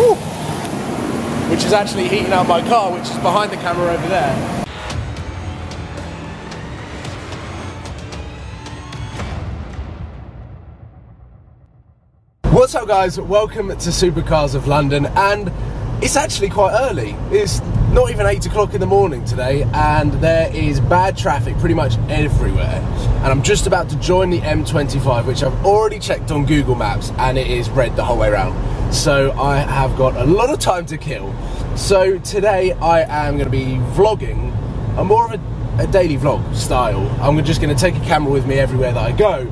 Ooh. Which is actually heating up my car, which is behind the camera over there. What's up guys, welcome to Supercars of London, and it's actually quite early. It's not even 8 o'clock in the morning today, and there is bad traffic pretty much everywhere. And I'm just about to join the M25, which I've already checked on Google Maps, and it is red the whole way around. So I have got a lot of time to kill. So today I am going to be vlogging, more of a daily vlog style. I'm just going to take a camera with me everywhere that I go.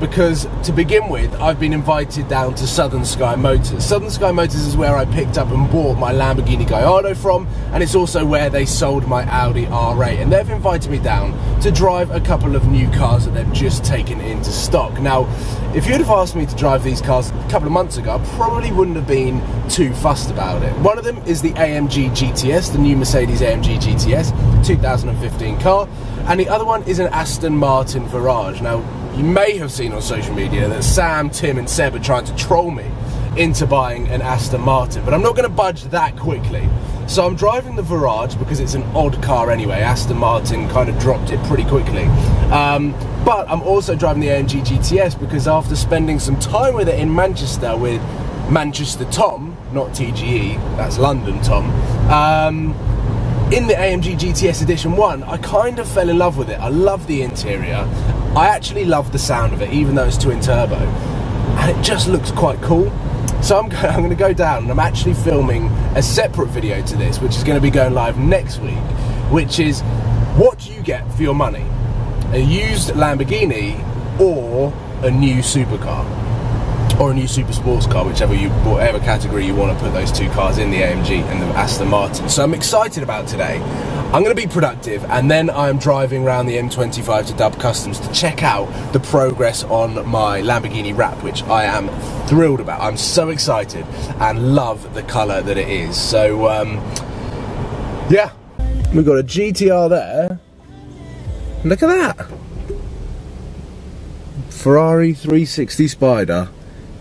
Because to begin with, I've been invited down to Southern Sky Motors. Southern Sky Motors is where I picked up and bought my Lamborghini Gallardo from, and it's also where they sold my Audi R8. And they've invited me down to drive a couple of new cars that they've just taken into stock. Now, if you'd have asked me to drive these cars a couple of months ago, I probably wouldn't have been too fussed about it. One of them is the AMG GTS, the new Mercedes AMG GTS, 2015 car, and the other one is an Aston Martin Virage. Now, you may have seen on social media that Sam, Tim and Seb are trying to troll me into buying an Aston Martin, but I'm not going to budge that quickly. So I'm driving the Virage because it's an odd car anyway. Aston Martin kind of dropped it pretty quickly. But I'm also driving the AMG GTS because after spending some time with it in Manchester with Manchester Tom, not TGE, that's London Tom, in the AMG GTS Edition 1, I kind of fell in love with it. I love the interior. I actually love the sound of it, even though it's twin turbo. And it just looks quite cool. So I'm going to go down, and I'm actually filming a separate video to this, which is going to be going live next week, which is what do you get for your money? A used Lamborghini or a new supercar? Or a new super sports car, whatever category you want to put those two cars in, the AMG and the Aston Martin. So I'm excited about today. I'm going to be productive, and then I'm driving around the M25 to DUB Customs to check out the progress on my Lamborghini wrap, which I am thrilled about. I'm so excited and love the colour that it is. So, yeah. We've got a GTR there. Look at that. Ferrari 360 Spider.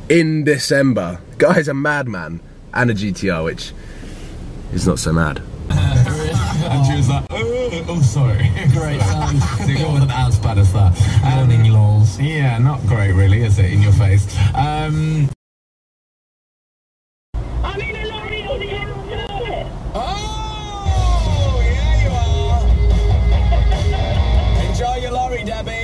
In December. Guy's a madman. And a GTR, which is not so mad. And she was like, oh sorry. Great sound. So you wasn't as bad as that. Morning, lols. Yeah, not great really, is it, in your face? I'm in a lorry on the outside. Oh, yeah you are. Enjoy your lorry, Debbie.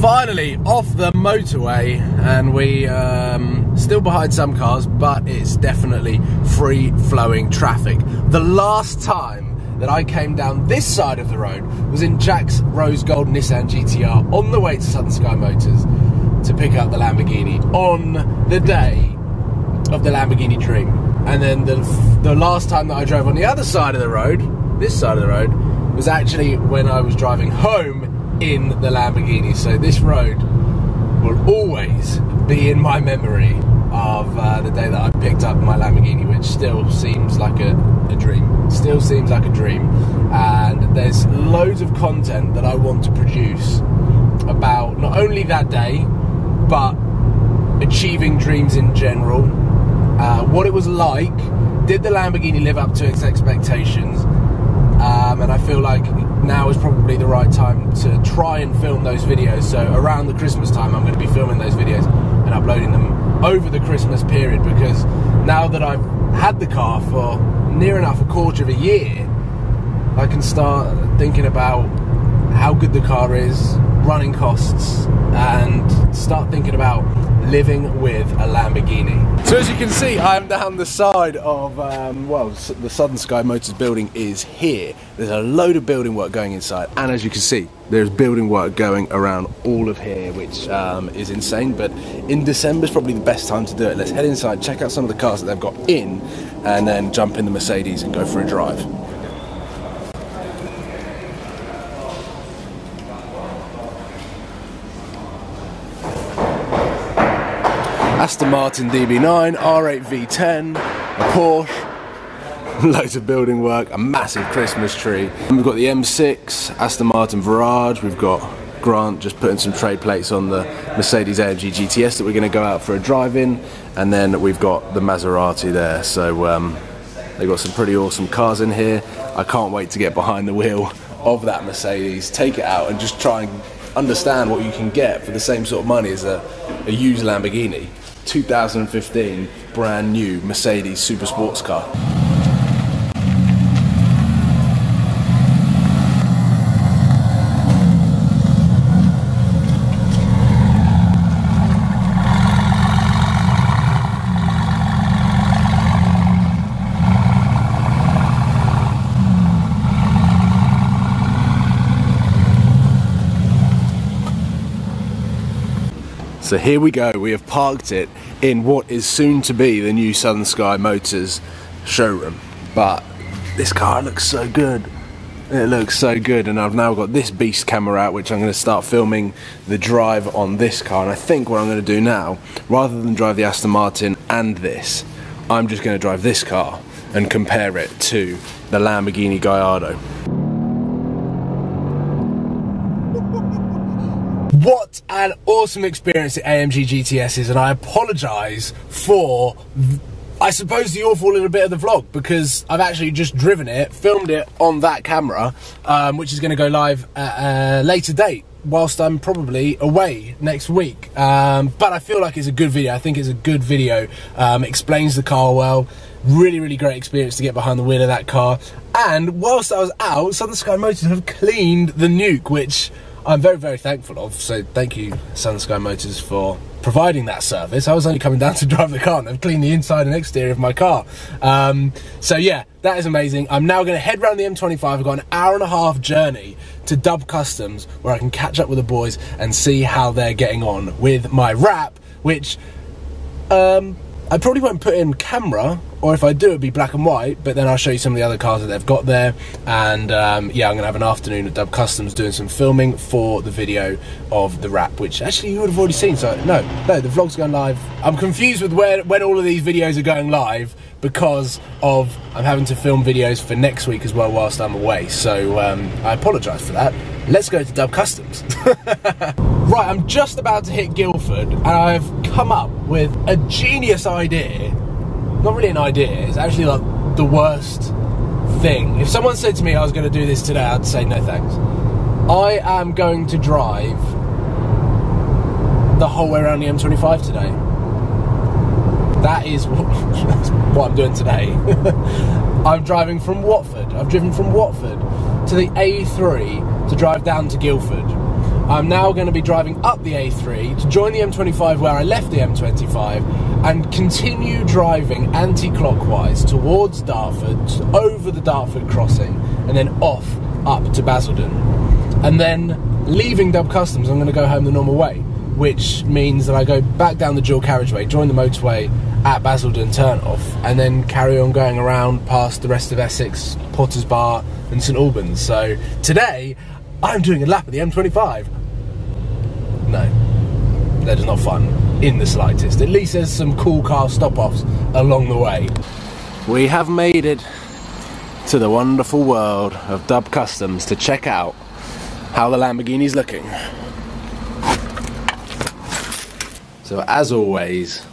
Finally off the motorway, and we still behind some cars, but it's definitely free flowing traffic. The last time that I came down this side of the road was in Jack's rose gold Nissan GTR on the way to Southern Sky Motors to pick up the Lamborghini on the day of the Lamborghini Dream. And then the last time that I drove on the other side of the road, this side of the road, was actually when I was driving home in the Lamborghini. So this road will always be in my memory of the day that I picked up my Lamborghini, which still seems like a dream. Still seems like a dream. And there's loads of content that I want to produce about not only that day, but achieving dreams in general, what it was like, did the Lamborghini live up to its expectations? And I feel like now is probably the right time to try and film those videos. So around the Christmas time, I'm going to be filming those videos and uploading them over the Christmas period, because now that I've had the car for near enough a quarter of a year, I can start thinking about how good the car is, running costs, and start thinking about living with a Lamborghini. So as you can see, I'm down the side of, well, the Southern Sky Motors building is here. There's a load of building work going inside, and as you can see, there's building work going around all of here, which is insane, but in December is probably the best time to do it. Let's head inside, check out some of the cars that they've got in, and then jump in the Mercedes and go for a drive. Aston Martin DB9, R8 V10, a Porsche, loads of building work, a massive Christmas tree. And we've got the M6, Aston Martin Virage, we've got Grant just putting some trade plates on the Mercedes AMG GTS that we're going to go out for a drive in, and then we've got the Maserati there. So they've got some pretty awesome cars in here. I can't wait to get behind the wheel of that Mercedes, take it out and just try and understand what you can get for the same sort of money as a used Lamborghini. 2015 brand new Mercedes super sports car. So here we go, we have parked it in what is soon to be the new Southern Sky Motors showroom. But this car looks so good. It looks so good, and I've now got this beast camera out, which I'm going to start filming the drive on this car. And I think what I'm going to do now, rather than drive the Aston Martin and this, I'm just going to drive this car and compare it to the Lamborghini Gallardo. What an awesome experience the AMG GTS is, and I apologise for, I suppose, the awful little bit of the vlog, because I've actually just driven it, filmed it on that camera, which is going to go live at a later date, whilst I'm probably away next week. But I feel like it's a good video. I think it's a good video, explains the car well. Really, really great experience to get behind the wheel of that car. And whilst I was out, Southern Sky Motors have cleaned the nuke, which I'm very, very thankful of, so thank you, Southern Sky Motors, for providing that service. I was only coming down to drive the car, and I've cleaned the inside and exterior of my car. So yeah, that is amazing. I'm now going to head round the M25. I've got an hour-and-a-half journey to DUB Customs, where I can catch up with the boys and see how they're getting on with my wrap, which I probably won't put in camera, or if I do, it'd be black and white, but then I'll show you some of the other cars that they've got there. And yeah, I'm gonna have an afternoon at DUB Customs doing some filming for the video of the wrap, which actually you would have already seen, so no, the vlog's going live. I'm confused with when all of these videos are going live, because of I'm having to film videos for next week as well whilst I'm away, so I apologise for that. Let's go to DUB Customs. Right, I'm just about to hit Guildford, and I've come up with a genius idea. Not really an idea, it's actually like the worst thing. If someone said to me I was going to do this today, I'd say no thanks. I am going to drive the whole way around the M25 today. That is what I'm doing today. I'm driving from Watford. I've driven from Watford to the A3 to drive down to Guildford. I'm now going to be driving up the A3 to join the M25 where I left the M25, and continue driving anti-clockwise towards Dartford, over the Dartford crossing, and then up to Basildon. And then, leaving DUB Customs, I'm going to go home the normal way, which means that I go back down the dual carriageway, join the motorway at Basildon turn-off, and then carry on going around past the rest of Essex, Potter's Bar, and St. Albans. So, today, I'm doing a lap of the M25. No, that is not fun. In the slightest. At least there's some cool car stop-offs along the way. We have made it to the wonderful world of DUB Customs to check out how the Lamborghini's looking. So as always,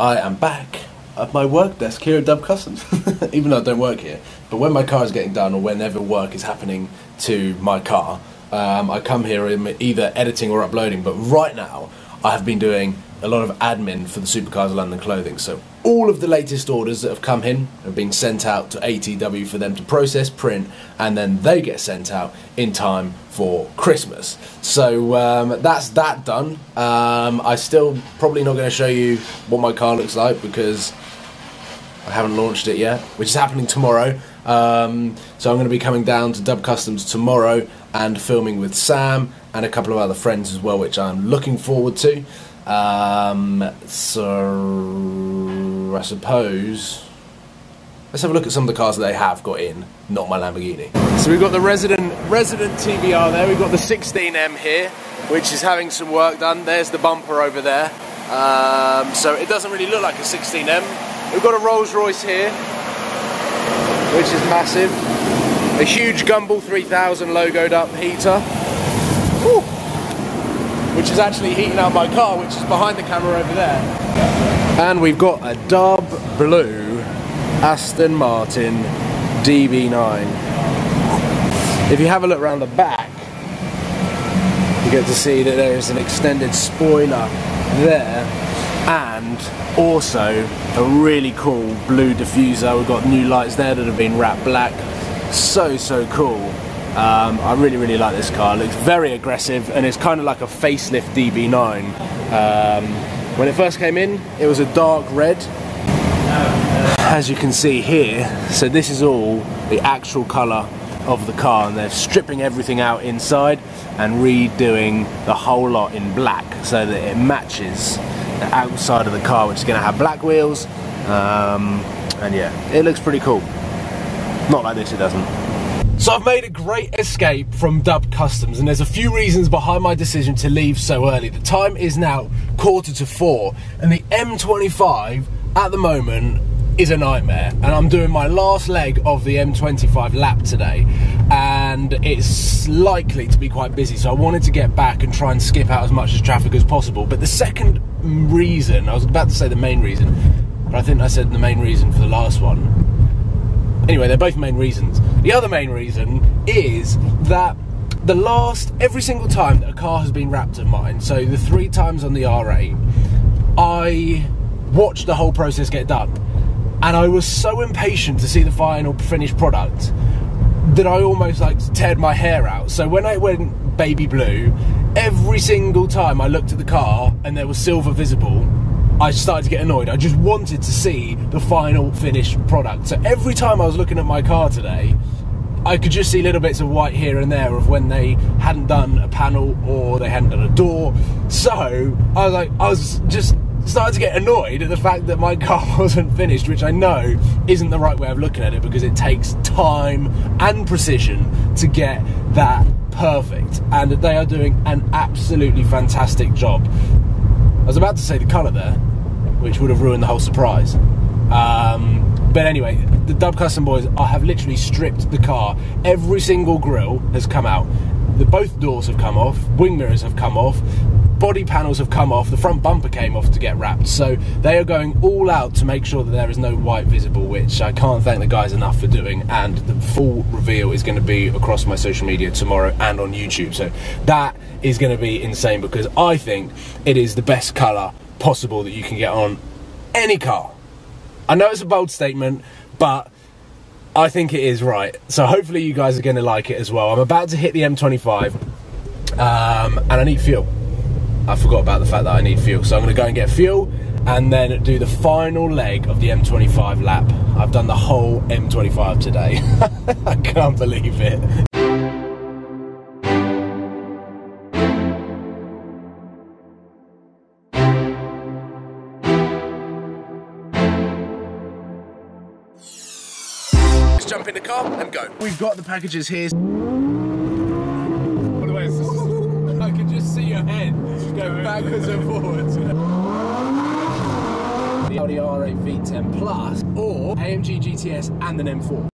I am back at my work desk here at DUB Customs, even though I don't work here. But when my car is getting done, or whenever work is happening to my car, I come here either editing or uploading. But right now, I have been doing a lot of admin for the Supercars of London clothing, so all of the latest orders that have come in have been sent out to ATW for them to process, print, and then they get sent out in time for Christmas. So that's that done. I'm still probably not going to show you what my car looks like, because I haven't launched it yet, which is happening tomorrow. So I'm going to be coming down to DUB Customs tomorrow and filming with Sam and a couple of other friends as well, which I'm looking forward to. So I suppose let's have a look at some of the cars that they have got in, not my Lamborghini. So we've got the resident TVR there. We've got the 16M here, which is having some work done. There's the bumper over there. So it doesn't really look like a 16M. We've got a Rolls Royce here, which is massive. A huge Gumball 3000 logoed up heater. Whew. Which is actually heating up my car, which is behind the camera over there. And we've got a DUB blue Aston Martin DB9. If you have a look around the back, you get to see that there is an extended spoiler there, and also a really cool blue diffuser. We've got new lights there that have been wrapped black. So cool. I really like this car. It looks very aggressive, and it's kind of like a facelift DB9. When it first came in, it was a dark red, as you can see here. So this is all the actual colour of the car, and they're stripping everything out inside and redoing the whole lot in black so that it matches the outside of the car, which is going to have black wheels. And yeah, it looks pretty cool. Not like this, it doesn't. So I've made a great escape from DUB Customs, and there's a few reasons behind my decision to leave so early. The time is now 3:45, and the M25 at the moment is a nightmare, and I'm doing my last leg of the M25 lap today, and it's likely to be quite busy, so I wanted to get back and try and skip out as much traffic as possible. But the second reason, I was about to say the main reason, but I think I said the main reason for the last one. Anyway, they're both main reasons. The other main reason is that every single time that a car has been wrapped of mine, so the 3 times on the R8, I watched the whole process get done, and I was so impatient to see the final finished product that I almost like teared my hair out. So when I went baby blue, every single time I looked at the car and there was silver visible, I started to get annoyed. I just wanted to see the final finished product. So every time I was looking at my car today, I could just see little bits of white here and there of when they hadn't done a panel or they hadn't done a door. So I was just started to get annoyed at the fact that my car wasn't finished, which I know isn't the right way of looking at it, because it takes time and precision to get that perfect. And they are doing an absolutely fantastic job. I was about to say the colour there, which would have ruined the whole surprise. But anyway, the DUB Custom boys have literally stripped the car. Every single grille has come out. Both doors have come off, wing mirrors have come off, body panels have come off, the front bumper came off to get wrapped. So they are going all out to make sure that there is no white visible, which I can't thank the guys enough for doing. And the full reveal is going to be across my social media tomorrow and on YouTube. So that is going to be insane, because I think it is the best colour possible that you can get on any car. I know it's a bold statement, but I think it is right. So hopefully you guys are going to like it as well. I'm about to hit the M25, and I need fuel. I forgot about the fact that I need fuel. So I'm going to go and get fuel and then do the final leg of the M25 lap. I've done the whole M25 today. I can't believe it. Jump in the car and go. We've got the packages here. By the way, I can just see your head going backwards and forwards. The Audi R8 V10 Plus or AMG GTS and an M4.